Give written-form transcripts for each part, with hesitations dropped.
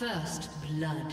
First blood.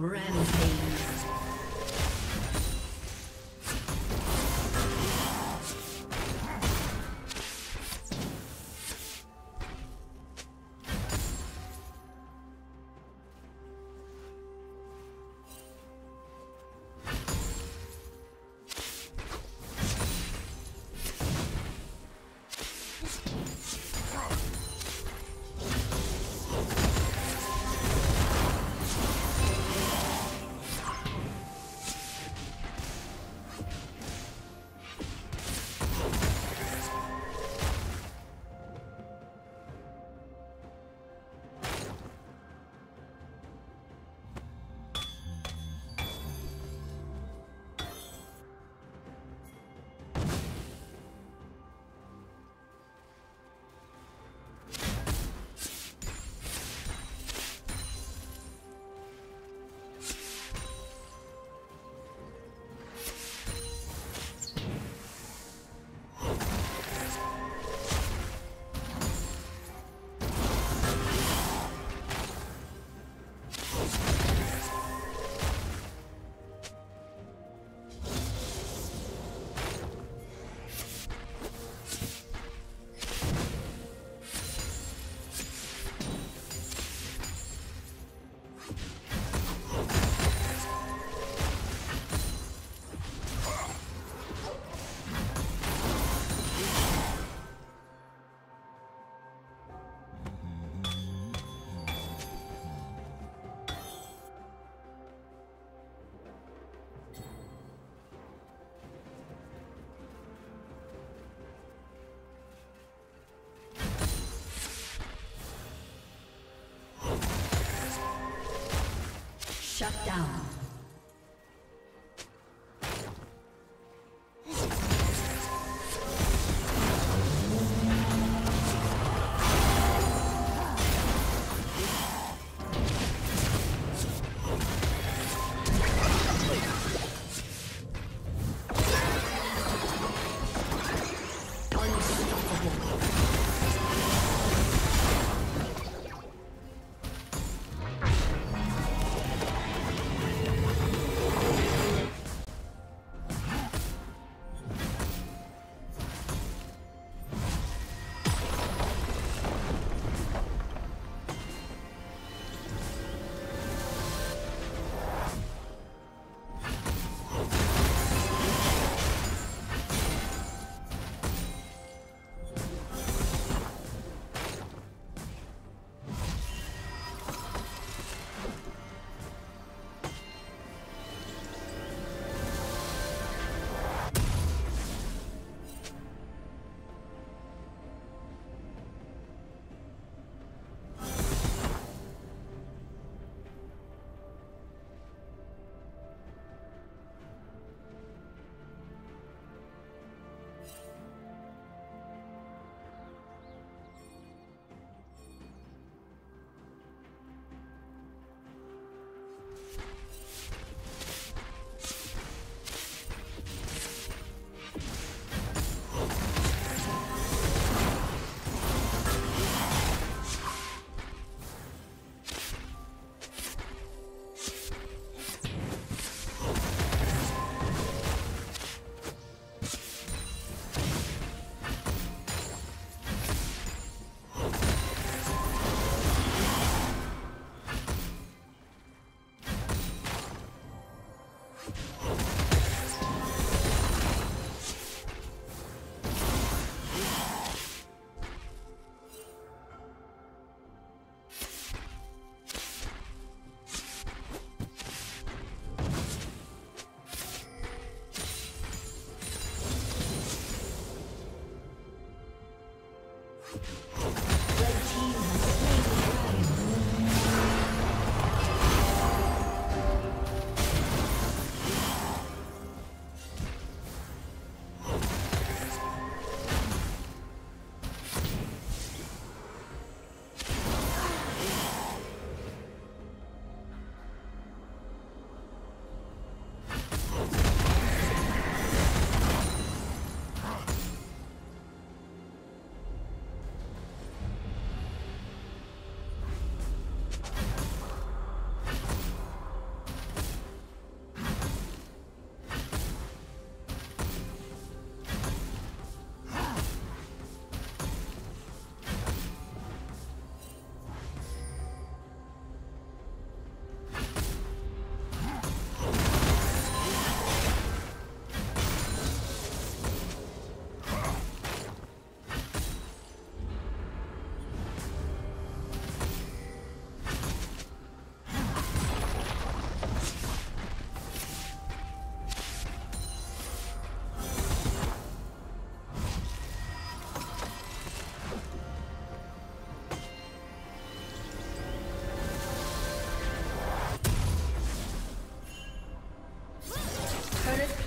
Rampage. Shut down.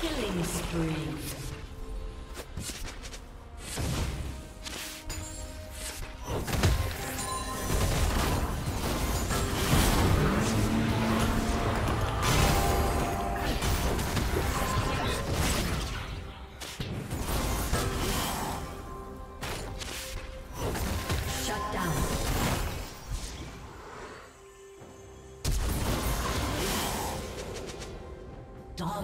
Killing spree.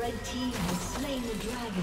The team has slain the dragon.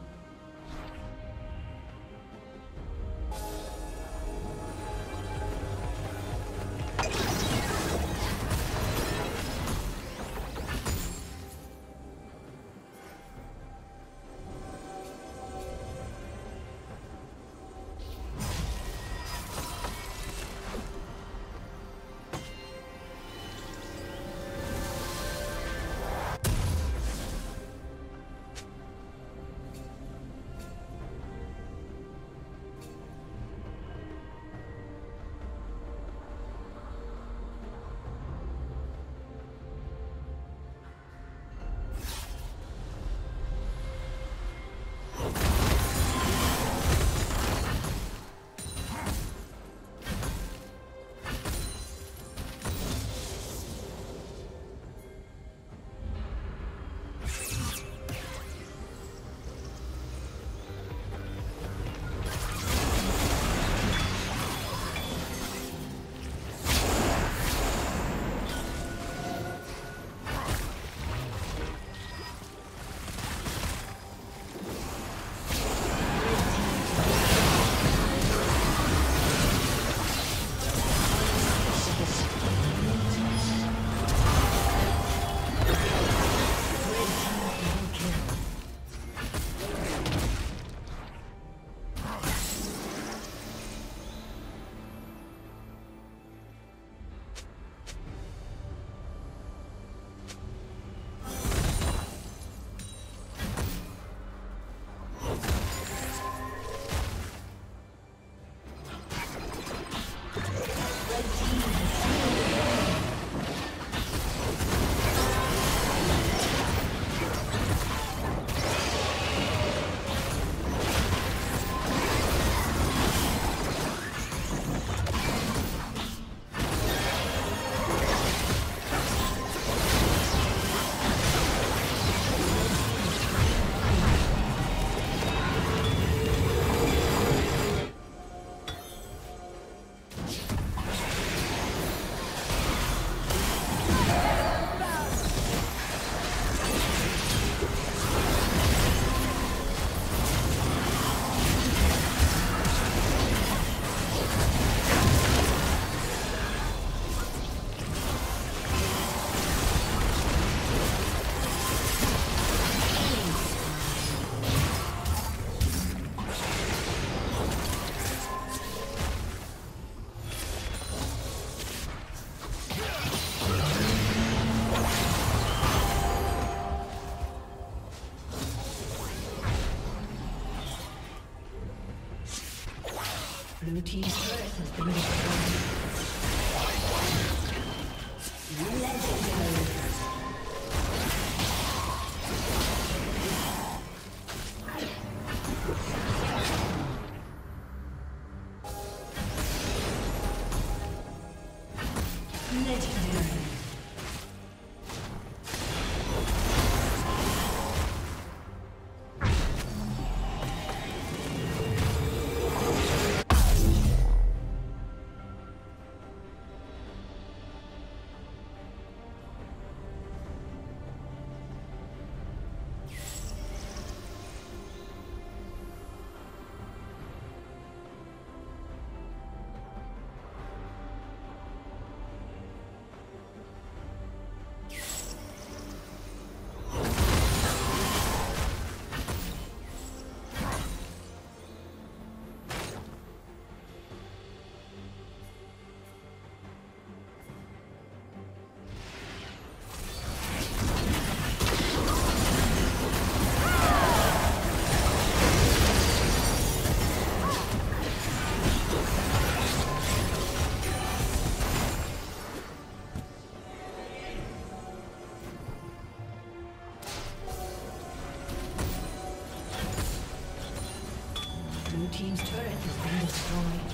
Blue team's turret has been destroyed.